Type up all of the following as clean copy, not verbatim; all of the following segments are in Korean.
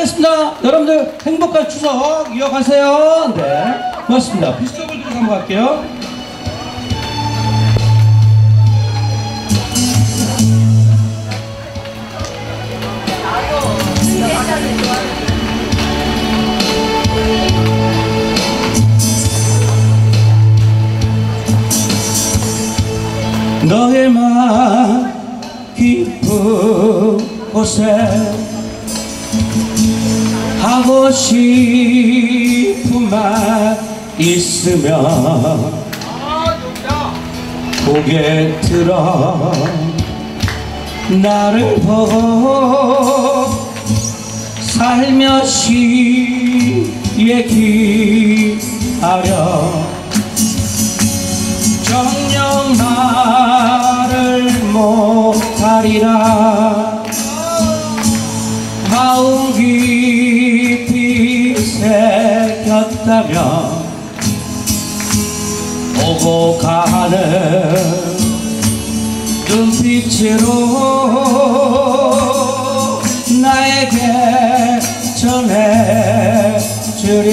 감사했습니다. 여러분들 행복한 추석 이어가세요. 네, 고맙습니다. 빗속을 둘이서 한번 갈게요. 너의 맘 깊은 곳에 하고 싶은 말 있으면 고개 들어 나를 보고 살며시 얘기하려 정녕 말을 못하리라 마음 깊이 새겼다면 오고 가는 눈빛으로 나에게 전해주려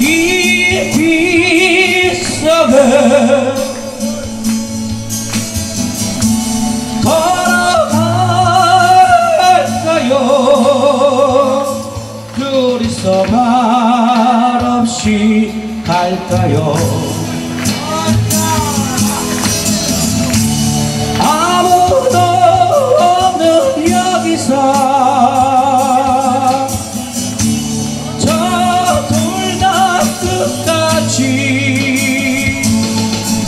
이 빗속을 둘이서 말없이 갈까요? 아무도 없는 여기서 저 둘 다 끝까지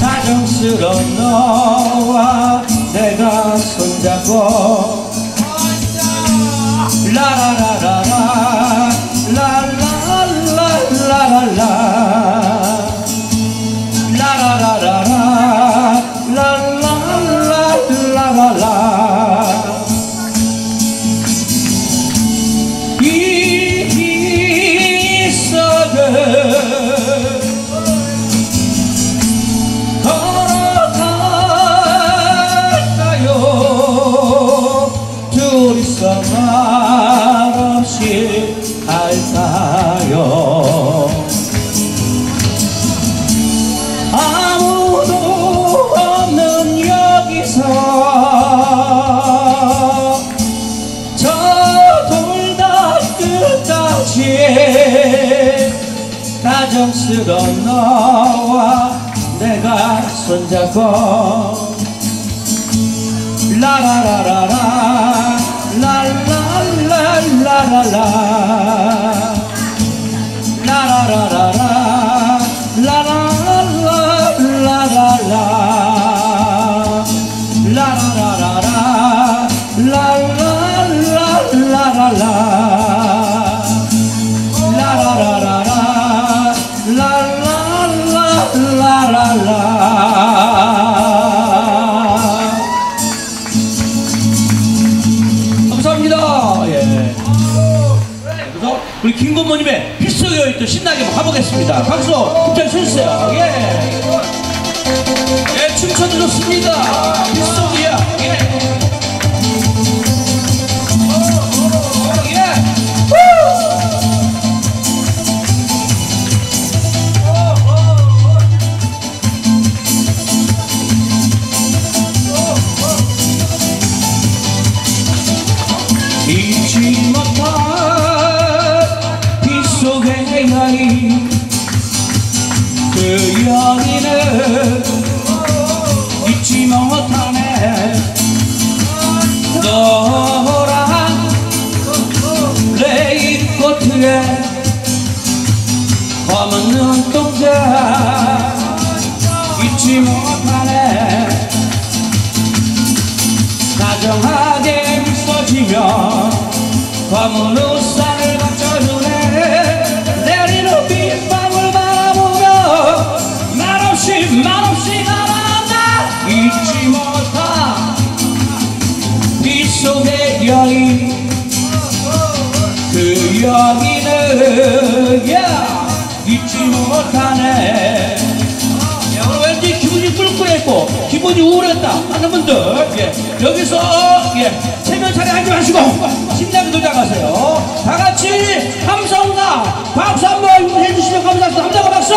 다정스러운 너와 내가 손잡고 라라라라라 라라라라라라 라라라라라라라라라 이 빗속을 걸어갈까요 둘이서 할까요? 아무도 없는 여기서 저 둘 다 끝까지 다정스러운 너와 내가 손잡고 라라라라라 라라라라 라라라라 라라라라라라 라라라라라 라라라라라라 라라라라라 라라라라라 감사합니다. 예. 그래서 우리 김건모님의 빗속의 여인 또 신나게 가보겠습니다. 박수 부탁 주세요. 예, 예 춤춰도 좋습니다. 빗속이야. 예. 잊지 못할 빗속의 여인 그 여인을 잊지 못하네 노란 레인코트에 검은 눈동자 잊지 못하네 다정하게 웃어지며 검은 우산을 받쳐주네 내리는 빗방울 바라보며 말없이 날아간다 잊지 못한 빗속의 여인 그 여인을 잊지 못하네 왠지 기분이 꿀꿀해 했고 기분이 우울했다 하는 분들, 예, 여기서 예, 체면 차례 하지 마시고 심장 도착하세요. 다 같이 감사합니다. 박수 한번 해주시면 감사합니다. 감사합니다. 박수.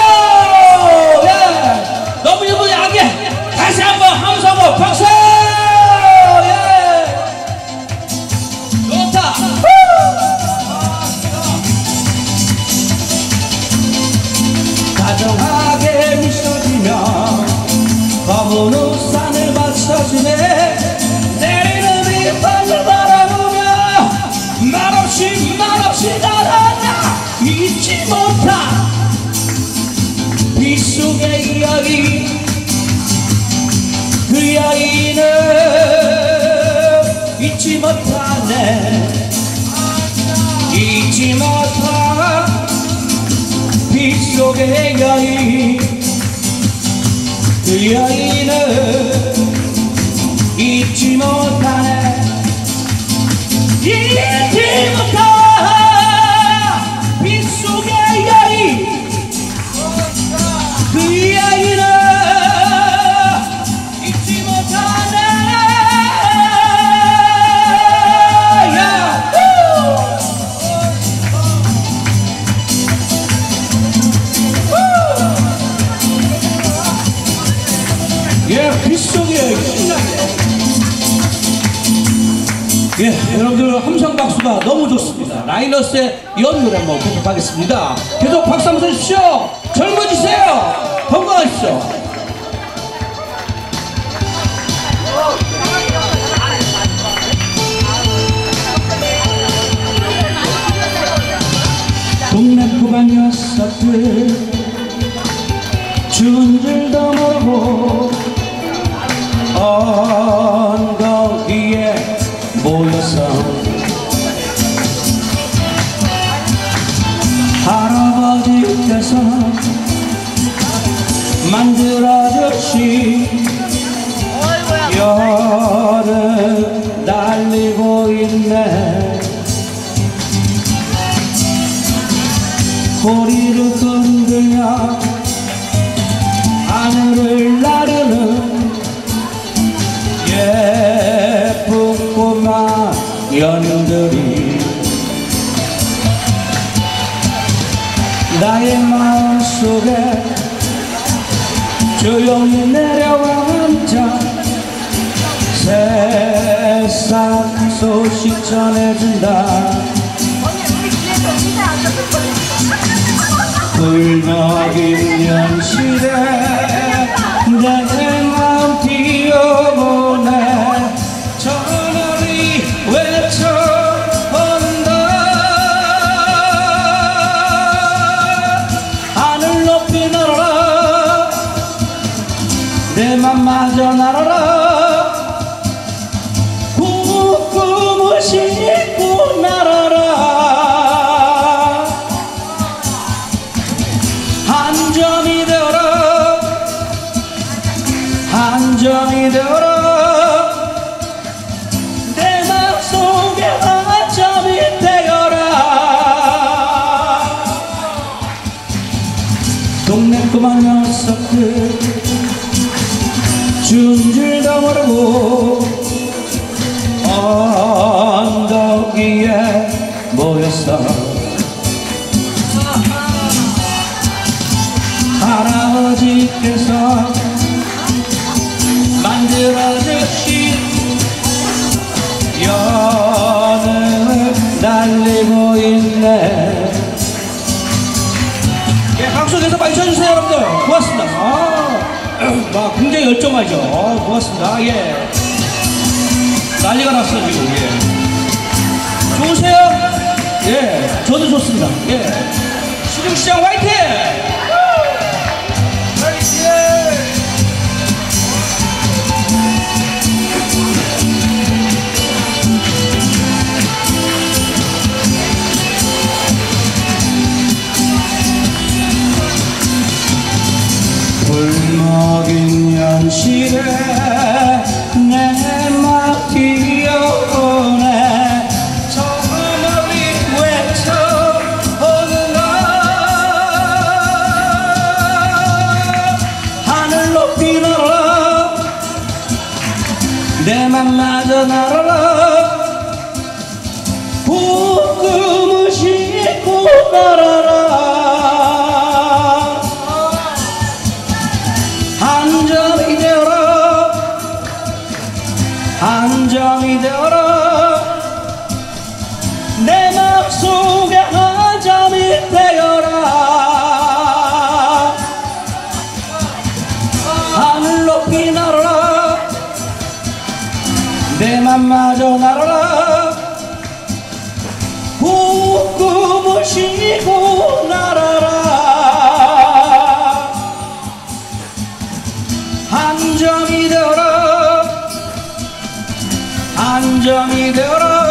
예. 너무 일부 야하게 다시 한번 감사하고 박수. 예. 좋다. 다정하게 미쳐지며 검은 우산을 맞춰주네. 내리는 빗방울 바라보며 말없이 날아나 잊지 못하 빗속의 여인. 그 여인은 잊지 못하네. 잊지 못하 빗속의 여인. 그 여인은 잊지 못하네. 잊지 못하 빗속의 여인. 그 여인은 잊지 못하네. 예, 빗속의 여인. 예, 여러분들 함성 박수가 너무 좋습니다. 라이너스의 연 노래 한번 계속하겠습니다. 계속 박수 한번 주십시오. 젊어지세요. 건강하십시오. 동네 포방 녀석들 주운 줄도 모르고 언덕위에 모여서 할아버지께서 만들어주신 열을 날리고 있네. 꼬리를 흔들며 하늘을 나르는 예쁜 꼬마 연들이 나의 마음속에 조용히 내려와 앉아 세상 소식 전해준다. 굴먹인 현실에 내 마음 뛰어보네. 내 맘마저 날아라. 꿈을 싣고 날아라. 한 점이 되어라. 한 점이 되어라. 내 맘속에 한 점이 되어라. 동네 꼬마 녀석들 준 줄도 모르고 언덕 위에 모였어. 할아버지께서 만들어주신 연을 날리고 있네. 예, 방송에서 많이 쳐주세요 여러분들. 고맙습니다. 굉장히 열정하죠. 고맙습니다. 예. 난리가 났어 지금. 예. 좋으세요? 예. 저도 좋습니다. 예. 시중시장 화이팅! 화이팅! 굴먹인 현실에 내 맘 뛰어오네. 저 멀리 외쳐오는 날 떠나라 안정이 되어라 안정이 되어라 내 마음속에 안정이 되어라 하늘 높이 날아라 내 맘마저 날아라 꿈을 쉬고 날아라 안정이 되어라 안정이 되어라